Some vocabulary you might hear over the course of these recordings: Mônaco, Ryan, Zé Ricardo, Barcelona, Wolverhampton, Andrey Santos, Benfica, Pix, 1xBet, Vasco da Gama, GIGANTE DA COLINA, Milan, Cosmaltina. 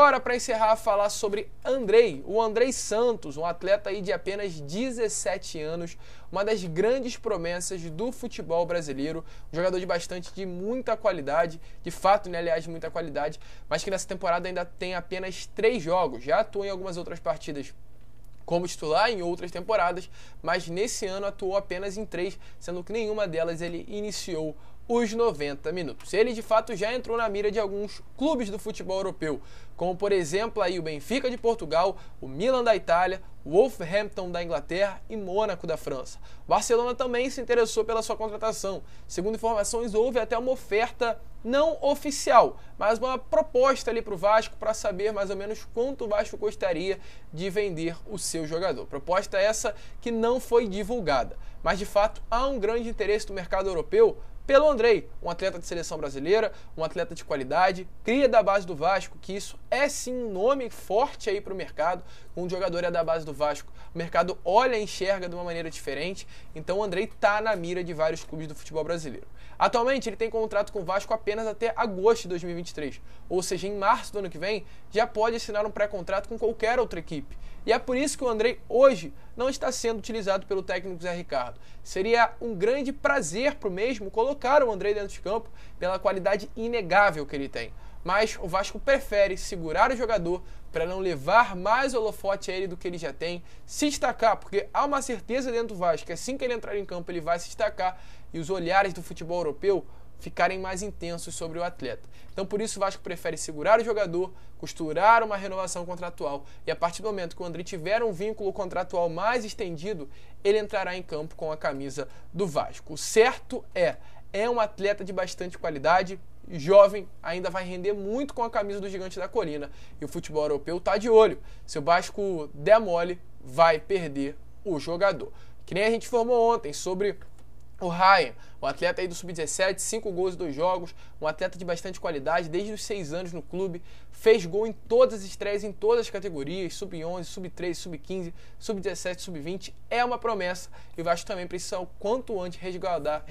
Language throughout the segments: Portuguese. Agora, para encerrar, falar sobre o Andrey Santos, um atleta aí de apenas 17 anos, uma das grandes promessas do futebol brasileiro, um jogador de muita qualidade, de fato, né, aliás, de muita qualidade, mas que nessa temporada ainda tem apenas 3 jogos, já atuou em algumas outras partidas como titular em outras temporadas, mas nesse ano atuou apenas em 3, sendo que nenhuma delas ele iniciou os 90 minutos. Ele, de fato, já entrou na mira de alguns clubes do futebol europeu, como, por exemplo, aí o Benfica de Portugal, o Milan da Itália, o Wolverhampton da Inglaterra e Mônaco da França. O Barcelona também se interessou pela sua contratação. Segundo informações, houve até uma oferta não oficial, mas uma proposta ali para o Vasco para saber mais ou menos quanto o Vasco gostaria de vender o seu jogador. Proposta essa que não foi divulgada, mas, de fato, há um grande interesse do mercado europeu pelo Andrey, um atleta de seleção brasileira, um atleta de qualidade, cria da base do Vasco, que isso é sim um nome forte aí para o mercado. Um jogador é da base do Vasco, o mercado olha e enxerga de uma maneira diferente, então o Andrey está na mira de vários clubes do futebol brasileiro. Atualmente ele tem contrato com o Vasco apenas até agosto de 2023, ou seja, em março do ano que vem já pode assinar um pré-contrato com qualquer outra equipe. E é por isso que o Andrey hoje não está sendo utilizado pelo técnico Zé Ricardo. Seria um grande prazer para o mesmo colocar o Andrey dentro de campo pela qualidade inegável que ele tem. Mas o Vasco prefere segurar o jogador para não levar mais holofote a ele do que ele já tem, se destacar, porque há uma certeza dentro do Vasco que assim que ele entrar em campo ele vai se destacar e os olhares do futebol europeu ficarem mais intensos sobre o atleta. Então, por isso, o Vasco prefere segurar o jogador, costurar uma renovação contratual e, a partir do momento que o Andrey tiver um vínculo contratual mais estendido, ele entrará em campo com a camisa do Vasco. O certo é um atleta de bastante qualidade, jovem, ainda vai render muito com a camisa do Gigante da Colina e o futebol europeu está de olho. Se o Vasco der mole, vai perder o jogador. Que nem a gente informou ontem sobre o Ryan, um atleta aí do Sub-17, 5 gols em 2 jogos, um atleta de bastante qualidade, desde os 6 anos no clube, fez gol em todas as estreias, em todas as categorias, Sub-11, Sub-13, Sub-15, Sub-17, Sub-20, é uma promessa e o Vasco também precisa o quanto antes resguardar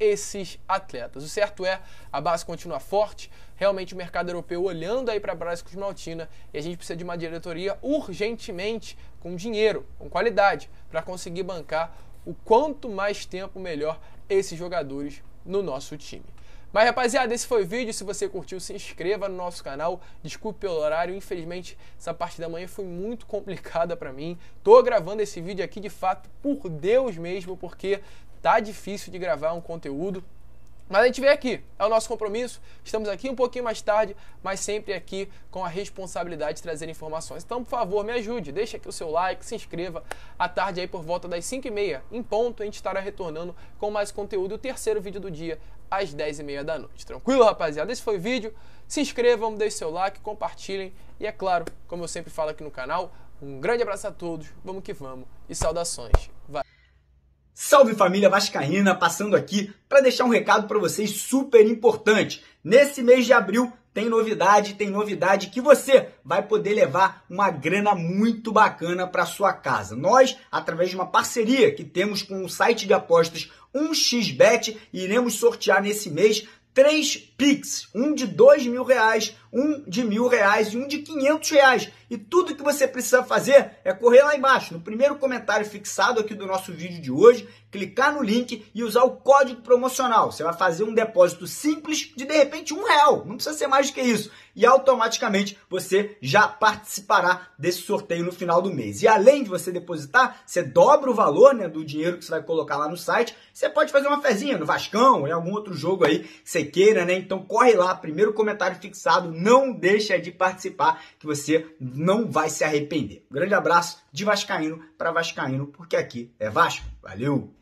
esses atletas. O certo é, a base continua forte, realmente o mercado europeu olhando aí para a base cosmaltina e a gente precisa de uma diretoria urgentemente, com dinheiro, com qualidade, para conseguir bancar o quanto mais tempo, melhor esses jogadores no nosso time. Mas, rapaziada, esse foi o vídeo. Se você curtiu, se inscreva no nosso canal. Desculpe pelo horário. Infelizmente, essa parte da manhã foi muito complicada para mim. Tô gravando esse vídeo aqui, de fato, por Deus mesmo, porque tá difícil de gravar um conteúdo. Mas a gente vem aqui, é o nosso compromisso, estamos aqui um pouquinho mais tarde, mas sempre aqui com a responsabilidade de trazer informações. Então, por favor, me ajude, deixa aqui o seu like, se inscreva. À tarde aí por volta das 5h30, em ponto, a gente estará retornando com mais conteúdo, o terceiro vídeo do dia, às 10h30 da noite. Tranquilo, rapaziada? Esse foi o vídeo, se inscrevam, deixem seu like, compartilhem e, é claro, como eu sempre falo aqui no canal, um grande abraço a todos, vamos que vamos e saudações. Valeu! Salve família vascaína, passando aqui para deixar um recado para vocês super importante. Nesse mês de abril tem novidade que você vai poder levar uma grana muito bacana para sua casa. Nós, através de uma parceria que temos com o site de apostas 1xBet, iremos sortear nesse mês 3 Pix, um de R$2.000, um de R$1.000 e um de R$500. E tudo que você precisa fazer é correr lá embaixo, no primeiro comentário fixado aqui do nosso vídeo de hoje, clicar no link e usar o código promocional. Você vai fazer um depósito simples de repente, R$1. Não precisa ser mais do que isso. E automaticamente você já participará desse sorteio no final do mês. E além de você depositar, você dobra o valor, né, do dinheiro que você vai colocar lá no site. Você pode fazer uma fezinha no Vascão, em algum outro jogo aí que você queira, né? Então corre lá, primeiro comentário fixado, não deixa de participar, que você não vai se arrepender. Um grande abraço de vascaíno para vascaíno, porque aqui é Vasco. Valeu!